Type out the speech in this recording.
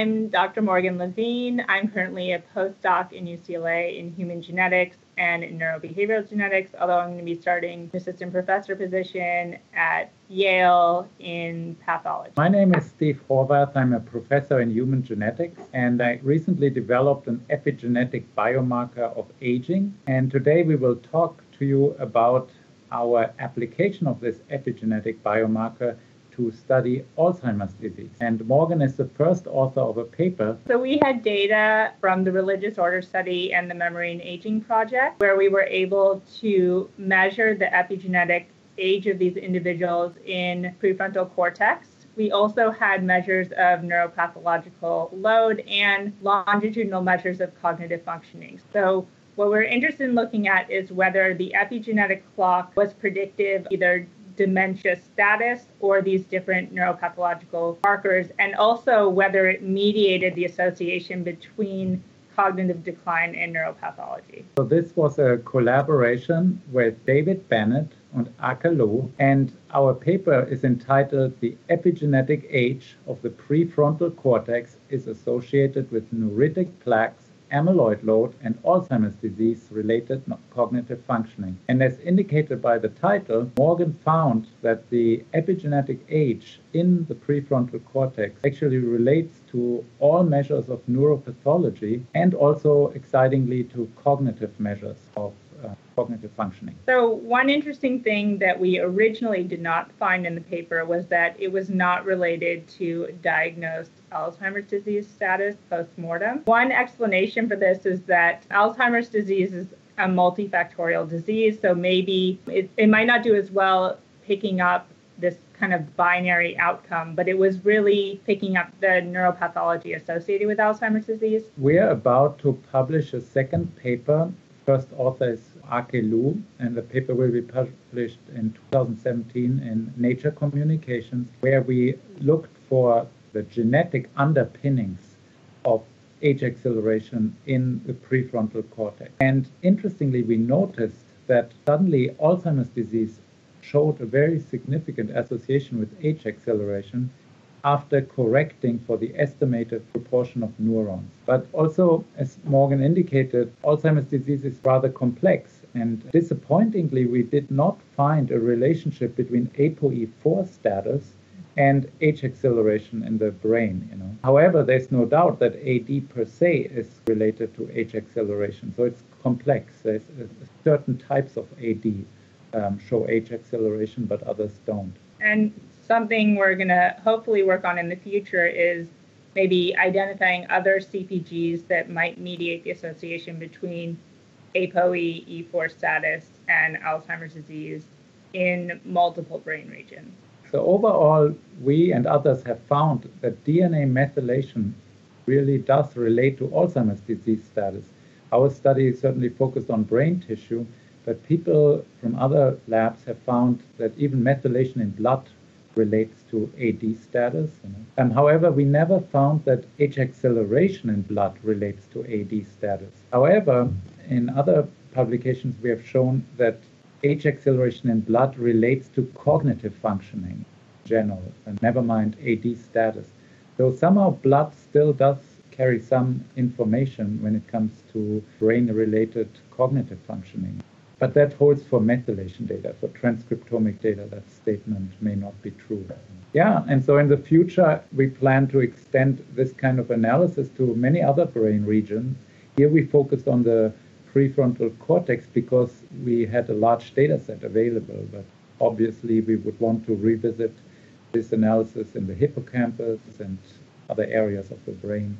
I'm Dr. Morgan Levine. I'm currently a postdoc in UCLA in human genetics and in neurobehavioral genetics, although I'm going to be starting an assistant professor position at Yale in pathology. My name is Steve Horvath. I'm a professor in human genetics, and I recently developed an epigenetic biomarker of aging. And today we will talk to you about our application of this epigenetic biomarker to study Alzheimer's disease. And Morgan is the first author of a paper. So we had data from the Religious Order Study and the Memory and Aging Project, where we were able to measure the epigenetic age of these individuals in prefrontal cortex. We also had measures of neuropathological load and longitudinal measures of cognitive functioning. So what we're interested in looking at is whether the epigenetic clock was predictive either dementia status or these different neuropathological markers, and also whether it mediated the association between cognitive decline and neuropathology. So this was a collaboration with David Bennett and Ake Lu, and our paper is entitled "The Epigenetic Age of the Prefrontal Cortex is Associated with Neuritic Plaques, Amyloid Load, and Alzheimer's Disease-Related Cognitive Functioning." And as indicated by the title, Morgan found that the epigenetic age in the prefrontal cortex actually relates to all measures of neuropathology and also, excitingly, to cognitive measures of cognitive functioning. So one interesting thing that we originally did not find in the paper was that it was not related to diagnosed Alzheimer's disease status postmortem. One explanation for this is that Alzheimer's disease is a multifactorial disease, so maybe it might not do as well picking up this kind of binary outcome, but it was really picking up the neuropathology associated with Alzheimer's disease. We're about to publish a second paper. First author is Ake Lu, and the paper will be published in 2017 in Nature Communications, where we looked for the genetic underpinnings of age acceleration in the prefrontal cortex. And interestingly, we noticed that suddenly Alzheimer's disease showed a very significant association with age acceleration after correcting for the estimated proportion of neurons. But also, as Morgan indicated, Alzheimer's disease is rather complex, and disappointingly, we did not find a relationship between ApoE4 status and age acceleration in the brain. However, there's no doubt that AD per se is related to age acceleration, so it's complex. There's certain types of AD show age acceleration, but others don't. And something we're going to hopefully work on in the future is maybe identifying other CpGs that might mediate the association between ApoE4 status and Alzheimer's disease in multiple brain regions. So overall, we and others have found that DNA methylation really does relate to Alzheimer's disease status. Our study certainly focused on brain tissue, but people from other labs have found that even methylation in blood relates to AD status. However, we never found that age acceleration in blood relates to AD status. However, in other publications, we have shown that age acceleration in blood relates to cognitive functioning in general, and never mind AD status. So somehow blood still does carry some information when it comes to brain-related cognitive functioning. But that holds for methylation data. For transcriptomic data, that statement may not be true. Yeah, and so in the future, we plan to extend this kind of analysis to many other brain regions. Here we focused on the prefrontal cortex because we had a large data set available, but obviously we would want to revisit this analysis in the hippocampus and other areas of the brain.